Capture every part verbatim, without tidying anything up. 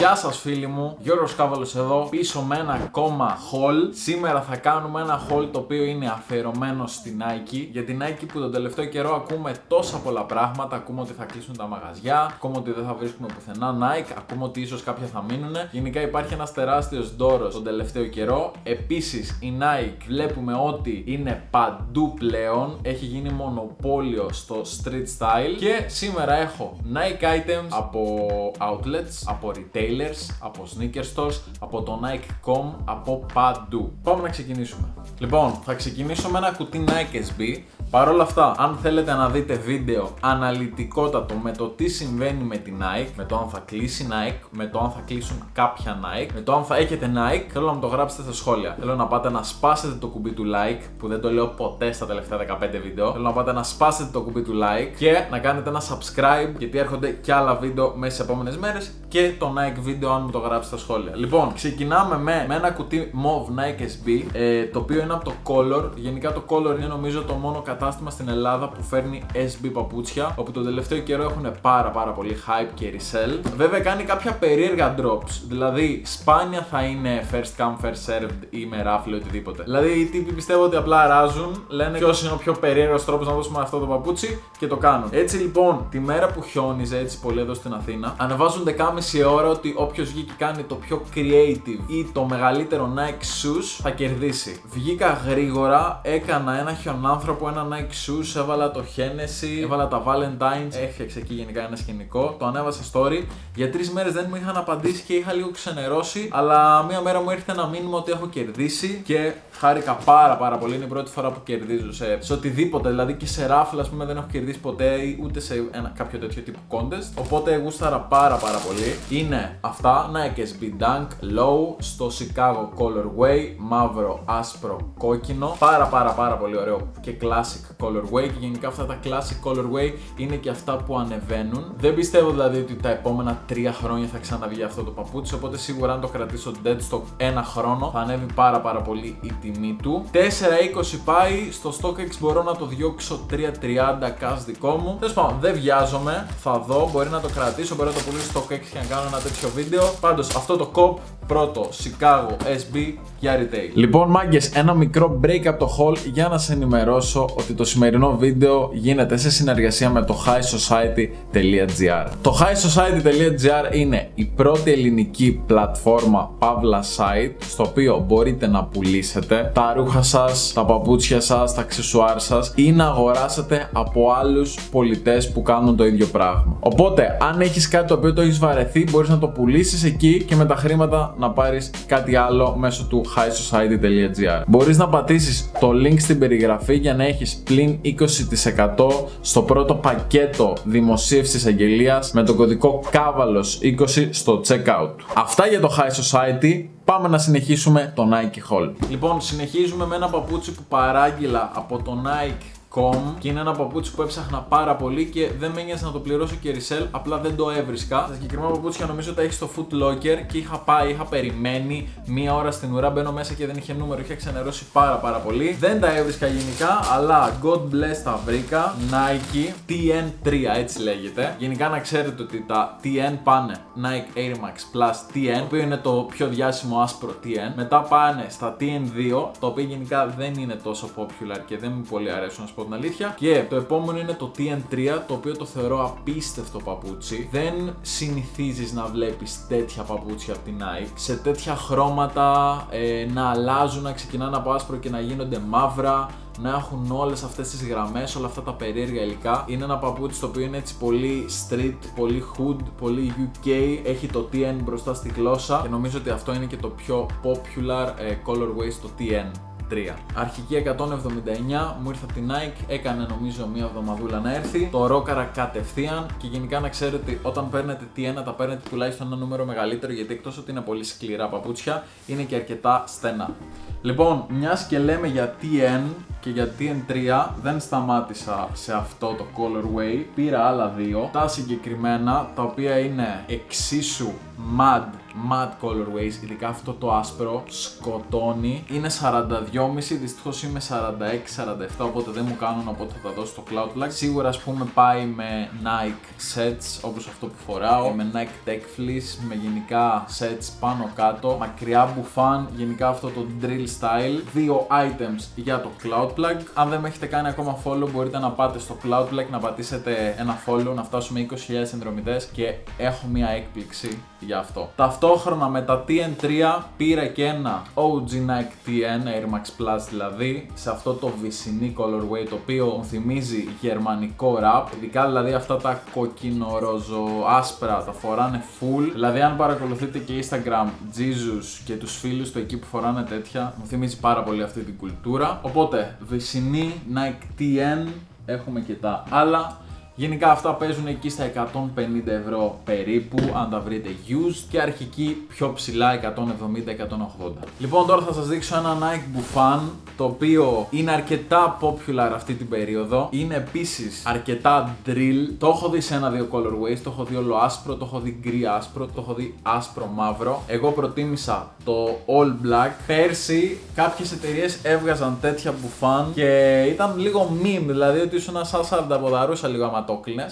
Γεια σας φίλοι μου, Γιώργος Κάβαλος εδώ, πίσω με ένα ακόμα haul. Σήμερα θα κάνουμε ένα haul το οποίο είναι αφιερωμένο στη Nike. Για την Nike που τον τελευταίο καιρό ακούμε τόσα πολλά πράγματα. Ακούμε ότι θα κλείσουν τα μαγαζιά, ακούμε ότι δεν θα βρίσκουμε πουθενά Nike, ακούμε ότι ίσως κάποια θα μείνουν. Γενικά υπάρχει ένας τεράστιος ντόρος τον τελευταίο καιρό. Επίσης η Nike βλέπουμε ότι είναι παντού πλέον. Έχει γίνει μονοπόλιο στο street style. Και σήμερα έχω Nike items από outlets, από retail, από sneaker stores, από το Nike τελεία com, από παντού. Πάμε να ξεκινήσουμε. Λοιπόν, θα ξεκινήσω με ένα κουτί Nike ες μπι. Παρ' όλα αυτά, αν θέλετε να δείτε βίντεο αναλυτικότατο με το τι συμβαίνει με τη Nike, με το αν θα κλείσει Nike, με το αν θα κλείσουν κάποια Nike, με το αν θα έχετε Nike, θέλω να μου το γράψετε στα σχόλια. Θέλω να πάτε να σπάσετε το κουμπί του like, που δεν το λέω ποτέ στα τελευταία δεκαπέντε βίντεο. Θέλω να πάτε να σπάσετε το κουμπί του like και να κάνετε ένα subscribe, γιατί έρχονται και άλλα βίντεο μέσα στις επόμενες μέρες και το Nike βίντεο αν μου το γράψετε στα σχόλια. Λοιπόν, ξεκινάμε με, με ένα κουτί Mauve Nike ες μπι, ε, το οποίο είναι από το Color. Γενικά το Color είναι νομίζω το μόνο κατάστημα στην Ελλάδα που φέρνει ες μπι παπούτσια, όπου τον τελευταίο καιρό έχουν πάρα πάρα πολύ hype και resell. Βέβαια κάνει κάποια περίεργα drops, δηλαδή σπάνια θα είναι first come first served ή με ράφλη οτιδήποτε. Δηλαδή οι τύποι πιστεύω ότι απλά αράζουν, λένε ποιος είναι ο πιο περίεργος τρόπος να δώσουμε αυτό το παπούτσι και το κάνουν. Έτσι λοιπόν, τη μέρα που χιόνιζε έτσι πολύ εδώ στην Αθήνα, ανεβάζουν δεκάμιση ώρα ότι όποιος βγει και κάνει το πιο creative ή το μεγαλύτερο Nike shoes θα κερδίσει. Βγήκα γρήγορα, έκανα ένα χιονάνθρωπο, ένα Nike shoes, έβαλα το Hennessy, έβαλα τα Valentine's, έφτιαξε εκεί γενικά ένα σκηνικό, το ανέβασα story. Για τρεις μέρες δεν μου είχαν απαντήσει και είχα λίγο ξενερώσει, αλλά μία μέρα μου ήρθε ένα μήνυμα ότι έχω κερδίσει και χάρηκα πάρα πάρα πολύ. Είναι η πρώτη φορά που κερδίζω σε, σε οτιδήποτε, δηλαδή και σε ράφλα, ας πούμε, δεν έχω κερδίσει ποτέ ούτε σε ένα, κάποιο τέτοιο τύπου contest. Οπότε γούσταρα πάρα πάρα πολύ. Είναι αυτά, Nike ες μπι Dunk Low στο Chicago Colorway, μαύρο, άσπρο, κόκκινο. Πάρα πάρα πάρα πολύ ωραίο και classic colorway, και γενικά αυτά τα classic colorway είναι και αυτά που ανεβαίνουν. Δεν πιστεύω δηλαδή ότι τα επόμενα τρία χρόνια θα ξαναβγεί αυτό το παπούτσι, οπότε σίγουρα αν το κρατήσω dead stock ένα χρόνο θα ανέβει πάρα πάρα πολύ η τιμή του. τέσσερα είκοσι πάει, στο StockX μπορώ να το διώξω τρία τριάντα cash δικό μου. Τέλος πάντων, δεν βιάζομαι, θα δω, μπορεί να το κρατήσω, μπορεί να το πουλήσω στο StockX και να κάνω ένα τέτοιο βίντεο. Πάντως αυτό το κοπ, πρώτο Chicago ες μπι για retail. Λοιπόν μάγκες, ένα μικρό break από το haul για να σε ενημερώσω ότι το σημερινό βίντεο γίνεται σε συνεργασία με το highsociety τελεία gr. Το highsociety τελεία gr είναι η πρώτη ελληνική πλατφόρμα παύλα site, στο οποίο μπορείτε να πουλήσετε τα ρούχα σας, τα παπούτσια σας, τα αξεσουάρ σας ή να αγοράσετε από άλλους πολιτές που κάνουν το ίδιο πράγμα. Οπότε αν έχεις κάτι το οποίο το έχεις βαρεθεί, μπορείς να το πουλήσεις εκεί και με τα χρήματα να πάρεις κάτι άλλο μέσω του highsociety τελεία gr. Μπορείς να πατήσεις το link στην περιγραφή για να έχεις πλην είκοσι τοις εκατό στο πρώτο πακέτο δημοσίευσης αγγελίας με τον κωδικό κάβαλος είκοσι στο checkout. Αυτά για το High Society. Πάμε να συνεχίσουμε το Nike haul. Λοιπόν, συνεχίζουμε με ένα παπούτσι που παράγγειλα από το Nike και είναι ένα παπούτσι που έψαχνα πάρα πολύ και δεν με ένοιασε να το πληρώσω και resell, απλά δεν το έβρισκα. Τα συγκεκριμένα παπούτσια νομίζω τα έχει στο Foot Locker και είχα πάει, είχα περιμένει μία ώρα στην ουρά. Μπαίνω μέσα και δεν είχε νούμερο, είχα ξενερώσει πάρα πάρα πολύ. Δεν τα έβρισκα γενικά, αλλά God bless τα βρήκα. Nike τι εν τρία, έτσι λέγεται. Γενικά να ξέρετε ότι τα τι εν πάνε Nike Air Max Plus τι εν, το οποίο είναι το πιο διάσημο άσπρο τι εν. Μετά πάνε στα τι εν δύο, τα οποία γενικά δεν είναι τόσο popular και δεν μου πολύ αρέσουν, την αλήθεια. Και το επόμενο είναι το τι εν τρία, το οποίο το θεωρώ απίστευτο παπούτσι. Δεν συνηθίζεις να βλέπεις τέτοια παπούτσια από την Nike, σε τέτοια χρώματα, ε, να αλλάζουν, να ξεκινάνε από άσπρο και να γίνονται μαύρα, να έχουν όλες αυτές τις γραμμές, όλα αυτά τα περίεργα υλικά. Είναι ένα παπούτσι το οποίο είναι έτσι πολύ street, πολύ hood, πολύ γιου κέι. Έχει το τι εν μπροστά στη γλώσσα και νομίζω ότι αυτό είναι και το πιο popular ε, colorway στο τι εν. Αρχική εκατόν εβδομήντα εννιά, μου ήρθε από την Nike, έκανε νομίζω μία εβδομαδούλα να έρθει. Το ρόκαρα κατευθείαν και γενικά να ξέρετε ότι όταν παίρνετε τι ένα τα παίρνετε τουλάχιστον ένα νούμερο μεγαλύτερο, γιατί εκτός ότι είναι πολύ σκληρά παπούτσια, είναι και αρκετά στενά. Λοιπόν, μιας και λέμε για τι εν, και για τι εν τρία δεν σταμάτησα σε αυτό το colorway, πήρα άλλα δύο, τα συγκεκριμένα, τα οποία είναι εξίσου mad, mad colorways, ειδικά αυτό το άσπρο σκοτώνει, είναι σαράντα δυόμισι, δυστυχώς είμαι σαράντα έξι σαράντα επτά, οπότε δεν μου κάνουν, οπότε θα τα δώσω στο cloud plug. Σίγουρα ας πούμε πάει με Nike sets όπως αυτό που φοράω, με Nike tech fleece, με γενικά sets πάνω κάτω, μακριά μπουφάν, γενικά αυτό το drill style, δύο items για το cloud plug. Αν δεν με έχετε κάνει ακόμα follow μπορείτε να πάτε στο cloud plug, να πατήσετε ένα follow, να φτάσουμε είκοσι χιλιάδες συνδρομητές και έχω μια έκπληξη για αυτό. Ταυτόχρονα με τα τι εν τρία πήρα και ένα ο τζι Nike τι εν, Air Max Plus δηλαδή, σε αυτό το βυσσινή colorway το οποίο μου θυμίζει γερμανικό rap, ειδικά δηλαδή αυτά τα κοκκινο-ροζο άσπρα τα φοράνε full, δηλαδή αν παρακολουθείτε και Instagram Jesus και τους φίλους του εκεί που φοράνε τέτοια, μου θυμίζει πάρα πολύ αυτή την κουλτούρα, οπότε βυσσινή Nike τι εν, έχουμε και τα άλλα. Γενικά αυτά παίζουν εκεί στα εκατόν πενήντα ευρώ περίπου, αν τα βρείτε used, και αρχική πιο ψηλά εκατόν εβδομήντα εκατόν ογδόντα. Λοιπόν, τώρα θα σας δείξω ένα Nike Buffon, το οποίο είναι αρκετά popular αυτή την περίοδο. Είναι επίσης αρκετά drill. Το έχω δει σε ένα-δύο colorways, το έχω δει όλο άσπρο, το έχω δει γκρι άσπρο, το έχω δει άσπρο μαύρο. Εγώ προτίμησα το all black. Πέρσι κάποιες εταιρείες έβγαζαν τέτοια Buffon και ήταν λίγο meme, δηλαδή ότι ήσουν σαν σαρανταποδαρούσα λίγο αματό.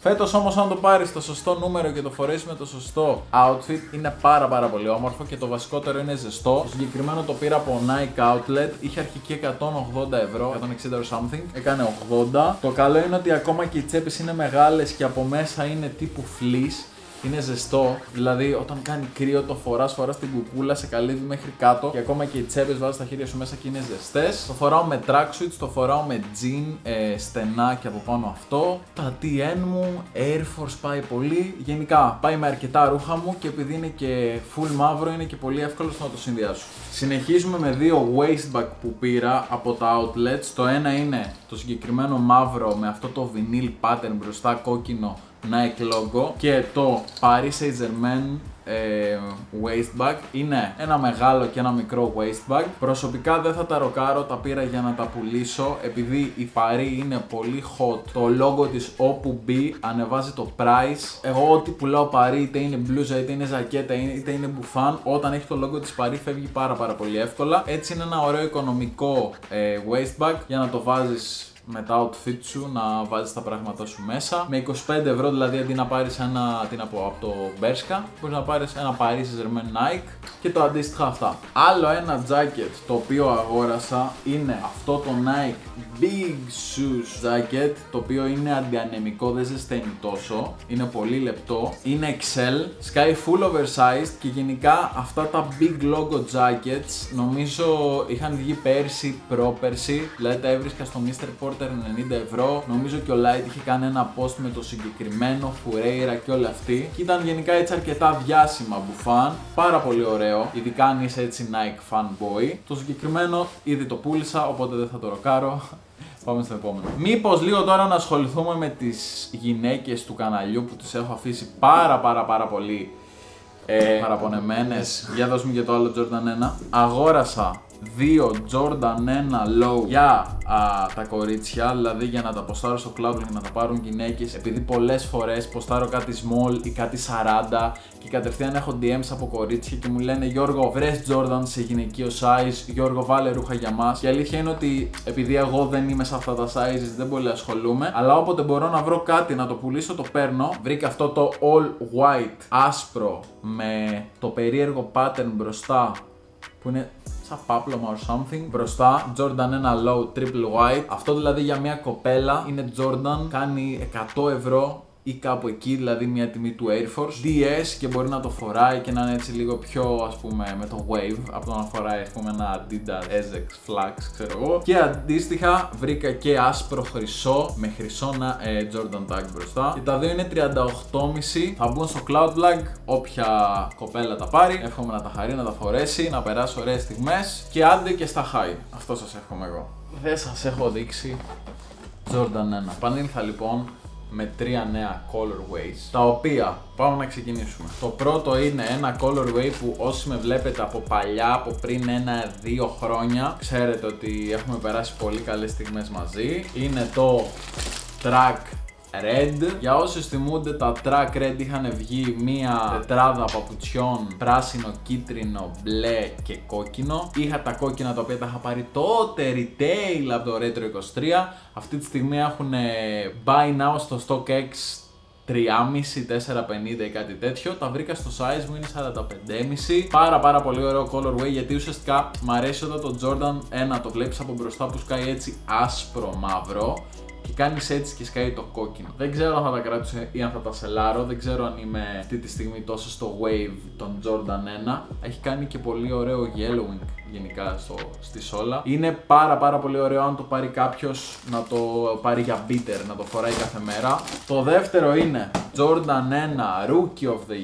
Φέτος όμως, αν το πάρεις στο σωστό νούμερο και το φορέσεις με το σωστό outfit, είναι πάρα πάρα πολύ όμορφο και το βασικότερο είναι ζεστό. Το συγκεκριμένο το πήρα από Nike Outlet, είχε αρχική εκατόν ογδόντα ευρώ, εκατόν εξήντα or something, έκανε ογδόντα. Το καλό είναι ότι ακόμα και οι τσέπες είναι μεγάλες και από μέσα είναι τύπου fleece. Είναι ζεστό, δηλαδή όταν κάνει κρύο το φοράς, φοράς την κουκούλα, σε καλύβει μέχρι κάτω και ακόμα και οι τσέπες βάζεις τα χέρια σου μέσα και είναι ζεστές. Το φοράω με tracksuits, το φοράω με jean, ε, στενά και από πάνω αυτό. Τα τι εν μου, Air Force πάει πολύ, γενικά πάει με αρκετά ρούχα μου και επειδή είναι και full μαύρο είναι και πολύ εύκολο να το συνδυάσω. Συνεχίζουμε με δύο waistbag που πήρα από τα outlets, το ένα είναι το συγκεκριμένο μαύρο με αυτό το vinyl pattern μπροστά κόκκινο Nike logo και το Paris Saint-Germain ε, waistbag, είναι ένα μεγάλο και ένα μικρό waistbag. Προσωπικά δεν θα τα ροκάρω, τα πήρα για να τα πουλήσω, επειδή η Paris είναι πολύ hot, το logo της όπου μπει ανεβάζει το price. Εγώ ό,τι πουλάω Paris, είτε είναι μπλούζα, είτε είναι ζακέτα, είτε είναι μπουφάν, όταν έχει το logo της Paris φεύγει πάρα πάρα πολύ εύκολα. Έτσι είναι ένα ωραίο οικονομικό ε, waistbag για να το βάζεις με τα outfit σου, να βάζεις τα πράγματα σου μέσα. Με είκοσι πέντε ευρώ δηλαδή, αντί να πάρεις ένα, τι να πω, από το Μπέρσκα, μπορείς να πάρεις ένα Paris Saint-Germain Nike και το αντίστοιχα αυτά. Άλλο ένα jacket το οποίο αγόρασα είναι αυτό το Nike Big Shoes Jacket, το οποίο είναι αντιανεμικό, δεν ζεσταίνει τόσο, είναι πολύ λεπτό, είναι εξ ελ, sky full oversized και γενικά αυτά τα big logo jackets νομίζω είχαν βγει πέρσι, πρόπερσι, δηλαδή τα έβρισκα στο μίστερ Port ενενήντα ευρώ, νομίζω και ο Light είχε κάνει ένα post με το συγκεκριμένο φουρέιρα και όλα αυτή και ήταν γενικά έτσι αρκετά διάσημα μπουφάν, πάρα πολύ ωραίο, ειδικά αν είσαι έτσι Nike fanboy. Το συγκεκριμένο ήδη το πούλησα, οπότε δεν θα το ροκάρω. Πάμε στο επόμενο. Μήπως λίγο τώρα να ασχοληθούμε με τις γυναίκες του καναλιού που τις έχω αφήσει πάρα πάρα πάρα πολύ ε, παραπονεμένες. Για δώσουμε και το άλλο Jordan ένα. Αγόρασα δύο Jordan ένα Low για α, τα κορίτσια, δηλαδή για να τα ποστάρω στο cloud και να τα πάρουν γυναίκες, επειδή πολλές φορές ποστάρω κάτι small ή κάτι σαράντα και κατευθείαν έχω ντι εμς από κορίτσια και μου λένε Γιώργο βρες Jordan σε γυναικείο size, Γιώργο βάλε ρούχα για μας. Και η αλήθεια είναι ότι επειδή εγώ δεν είμαι σε αυτά τα sizes δεν πολύ ασχολούμαι, αλλά όποτε μπορώ να βρω κάτι να το πουλήσω το παίρνω. Βρήκα αυτό το all white άσπρο με το περίεργο pattern μπροστά που είναι σαν πάπλωμα or something, μπροστά Jordan ένα Low Triple White. Αυτό δηλαδή για μια κοπέλα είναι Jordan, κάνει εκατό ευρώ ή κάπου εκεί, δηλαδή μια τιμή του Air Force ντι ες και μπορεί να το φοράει και να είναι έτσι λίγο πιο, ας πούμε, με το wave από το να φοράει, ας πούμε, ένα Adidas Essex Flax, ξέρω εγώ. Και αντίστοιχα βρήκα και άσπρο χρυσό με χρυσό να, ε, Jordan tag μπροστά και τα δύο είναι τριάντα οκτώ κόμμα πέντε, θα μπουν στο cloud plug, όποια κοπέλα τα πάρει εύχομαι να τα χαρεί, να τα φορέσει, να περάσει ωραίες στιγμές και άντε και στα high. Αυτό σας εύχομαι εγώ. Δεν σας έχω δείξει Jordan ένα. Πανήλθα λοιπόν με τρία νέα colorways, τα οποία πάμε να ξεκινήσουμε. Το πρώτο είναι ένα colorway που όσοι με βλέπετε από παλιά, από πριν ένα-δύο χρόνια, ξέρετε ότι έχουμε περάσει πολύ καλές στιγμές μαζί. Είναι το Track Red. Για όσους θυμούνται, τα Track Red είχαν βγει μία τετράδα παπουτσιών, πράσινο, κίτρινο, μπλε και κόκκινο. Είχα τα κόκκινα, τα οποία τα είχα πάρει τότε retail από το Retro είκοσι τρία. Αυτή τη στιγμή έχουν buy now στο StockX τρία κόμμα πέντε, τέσσερα κόμμα πενήντα ή κάτι τέτοιο. Τα βρήκα στο size μου, είναι σαράντα πέντε κόμμα πέντε. Πάρα πάρα πολύ ωραίο colorway, γιατί ουσιαστικά μου αρέσει όταν το Jordan ένα το βλέπεις από μπροστά που σκάει έτσι άσπρο μαύρο και κάνεις έτσι και σκάει το κόκκινο. Δεν ξέρω αν θα τα κράτησε ή αν θα τα σελάρω. Δεν ξέρω αν είμαι αυτή τη στιγμή τόσο στο wave των Jordan ένα. Έχει κάνει και πολύ ωραίο yellowing γενικά στο, στη σόλα. Είναι πάρα πάρα πολύ ωραίο αν το πάρει κάποιος, να το πάρει για beater, να το φοράει κάθε μέρα. Το δεύτερο είναι Jordan ένα Rookie of the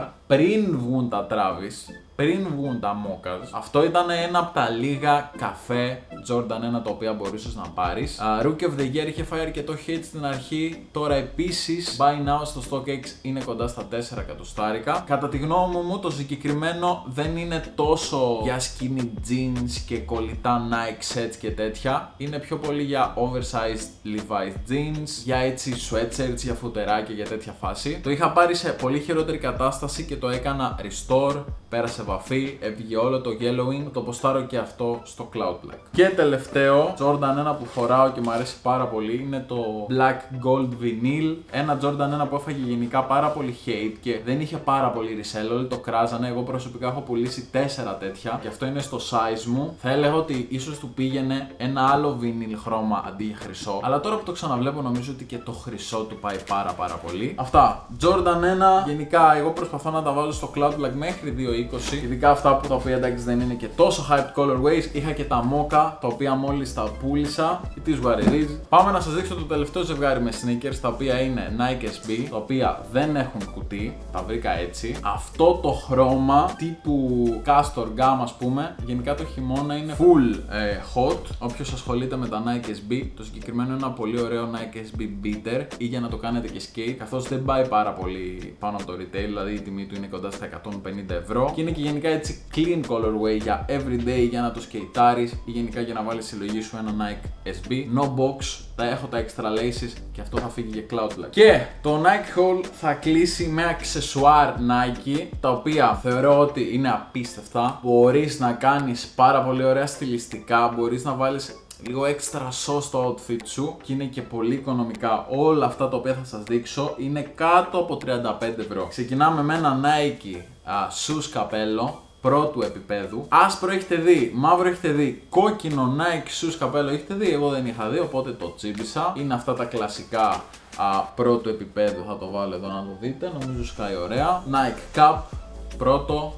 Year. Πριν βγουν τα Travis, πριν βγουν τα Mockers, αυτό ήταν ένα από τα λίγα καφέ Jordan ένα τα οποία μπορούσες να πάρεις. uh, Rookie of the Year είχε φάει αρκετό hate στην αρχή. Τώρα επίσης buy now στο StockX είναι κοντά στα τέσσερα εκατοστάρικα. Κατά τη γνώμη μου το συγκεκριμένο δεν είναι τόσο για skinny jeans και κολλητά Nike sets και τέτοια. Είναι πιο πολύ για oversized Levi's jeans, για έτσι sweatshirts, για φουτεράκια, για τέτοια φάση. Το είχα πάρει σε πολύ χειρότερη κατάσταση και το έκανα restore, πέρασε βαφή, έβγε όλο το yellowing, το ποστάρω και αυτό στο cloud plug. Και τελευταίο, Jordan ένα που φοράω και μου αρέσει πάρα πολύ, είναι το black gold vinyl. Ένα Jordan ένα που έφαγε γενικά πάρα πολύ hate και δεν είχε πάρα πολύ resell, όλοι το κράζανε. Εγώ προσωπικά έχω πουλήσει τέσσερα τέτοια και αυτό είναι στο size μου. Θα έλεγα ότι ίσως του πήγαινε ένα άλλο vinyl χρώμα αντί για χρυσό, αλλά τώρα που το ξαναβλέπω νομίζω ότι και το χρυσό του πάει πάρα πάρα πολύ. Αυτά, Jordan ένα, γενικά εγώ προσπαθώ να τα βάλω στο cloud plug μέχρι δύο είκοσι, ειδικά αυτά που τα οποία εντάξει δεν είναι και τόσο hyped colorways. Είχα και τα μόκα, τα οποία μόλις τα πούλησα. It is what it is. Πάμε να σας δείξω το τελευταίο ζευγάρι με sneakers, τα οποία είναι Nike ες μπι, τα οποία δεν έχουν κουτί, τα βρήκα έτσι. Αυτό το χρώμα τύπου Castor Gum, ας πούμε, γενικά το χειμώνα είναι full ε, hot. Όποιος ασχολείται με τα Nike ες μπι, το συγκεκριμένο είναι ένα πολύ ωραίο Nike ες μπι beater, ή για να το κάνετε και skate, καθώς δεν πάει πάρα πολύ πάνω από το retail, δηλαδή η τιμή του είναι κοντά στα εκατόν πενήντα ευρώ. Και είναι και γενικά έτσι clean colorway για everyday, για να το σκεϊτάρεις ή γενικά για να βάλεις συλλογή σου ένα Nike ες μπι. No box, τα έχω τα extra laces και αυτό θα φύγει για cloud plug. Και το Nike haul θα κλείσει με αξεσουάρ Nike, τα οποία θεωρώ ότι είναι απίστευτα. Μπορείς να κάνεις πάρα πολύ ωραία στιλιστικά, μπορείς να βάλεις λίγο έξτρα sauce στο outfit σου και είναι και πολύ οικονομικά. Όλα αυτά τα οποία θα σας δείξω είναι κάτω από τριάντα πέντε ευρώ. Ξεκινάμε με ένα Nike shoes καπέλο πρώτου επίπεδου. Άσπρο έχετε δει, μαύρο έχετε δει, κόκκινο Nike shoes καπέλο έχετε δει, εγώ δεν είχα δει οπότε το τσίμπησα. Είναι αυτά τα κλασικά α, πρώτου επίπεδου, θα το βάλω εδώ να το δείτε, νομίζω σκάει ωραία. Nike Cup πρώτο.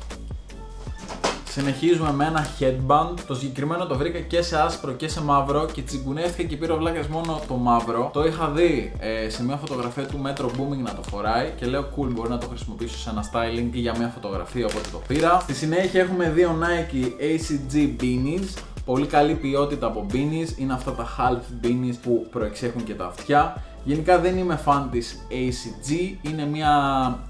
Συνεχίζουμε με ένα headband. Το συγκεκριμένο το βρήκα και σε άσπρο και σε μαύρο και τσιγκουνεύτηκα και πήρα βλάκες μόνο το μαύρο. Το είχα δει ε, σε μια φωτογραφία του Metro Booming να το φοράει και λέω cool, μπορεί να το χρησιμοποιήσω σε ένα styling ή για μια φωτογραφία, οπότε το πήρα. Στη συνέχεια έχουμε δύο Nike έι σι τζι beanies. Πολύ καλή ποιότητα από beanies. Είναι αυτά τα half beanies που προεξέχουν και τα αυτιά. Γενικά δεν είμαι fan της έι σι τζι, είναι μια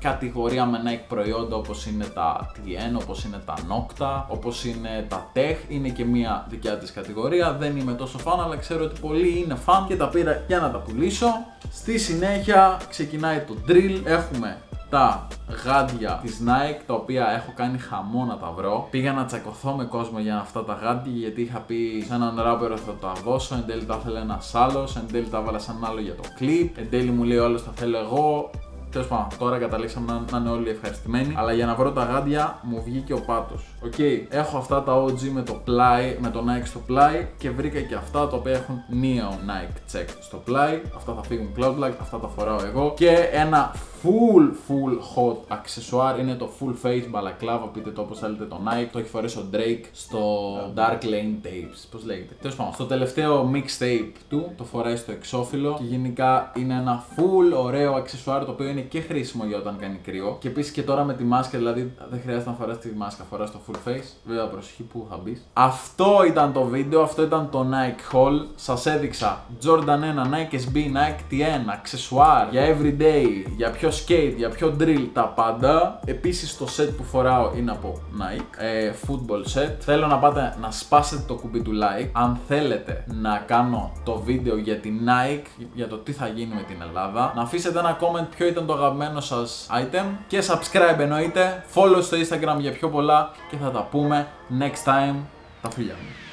κατηγορία με Nike προϊόντα όπως είναι τα τι εν, όπως είναι τα Nocta, όπως είναι τα Tech, είναι και μια δικιά της κατηγορία, δεν είμαι τόσο fan αλλά ξέρω ότι πολλοί είναι fan και τα πήρα για να τα πουλήσω. Στη συνέχεια ξεκινάει το drill, έχουμε τα γάντια της Nike, τα οποία έχω κάνει χαμό να τα βρω. Πήγα να τσακωθώ με κόσμο για αυτά τα γάντια, γιατί είχα πει σε έναν ράπερο θα τα δώσω, εν τέλει τα ήθελε ένας άλλος, εν τέλει τα βάλα σαν άλλο για το κλιπ, εν τέλει μου λέει ο άλλος τα θέλω εγώ. Τέλος πάντων, τώρα καταλήξαμε να, να είναι όλοι ευχαριστημένοι. Αλλά για να βρω τα γάντια μου βγήκε ο πάτος. Οκ, okay. Έχω αυτά τα ο τζι με το πλάι, με το Nike στο πλάι και βρήκα και αυτά τα οποία έχουν Neo Nike Check στο πλάι. Αυτά θα φύγουν cloud plug, αυτά τα φοράω εγώ. Και ένα full full hot αξεσουάρ, είναι το full face μπαλακλάβα, πείτε το όπως θέλετε, το Nike, το έχει φορέσει ο Drake στο yeah. Dark Lane Tapes, πώς λέγεται. Τέλος πάντων, στο τελευταίο mixtape του το φοράει στο εξώφυλλο και γενικά είναι ένα full ωραίο αξεσουάρ το οποίο είναι και χρήσιμο για όταν κάνει κρύο. Και επίσης και τώρα με τη μάσκα, δηλαδή δεν χρειάζεται να φοράς τη μάσκα, φοράς το full face, βέβαια προσοχή που θα μπεις. Αυτό ήταν το βίντεο, αυτό ήταν το Nike haul, σας έδειξα Jordan ένα, Nike ες μπι, Nike τι εν, αξεσουάρ για everyday, για πιο skate, για πιο drill, τα πάντα. Επίσης το set που φοράω είναι από Nike, ε, football set. Θέλω να πάτε να σπάσετε το κουμπί του like αν θέλετε να κάνω το βίντεο για την Nike, για το τι θα γίνει με την Ελλάδα. Να αφήσετε ένα comment ποιο ήταν το αγαπημένο σας item και subscribe εννοείται, follow στο Instagram για πιο πολλά και θα τα πούμε next time. Τα φιλιά μου.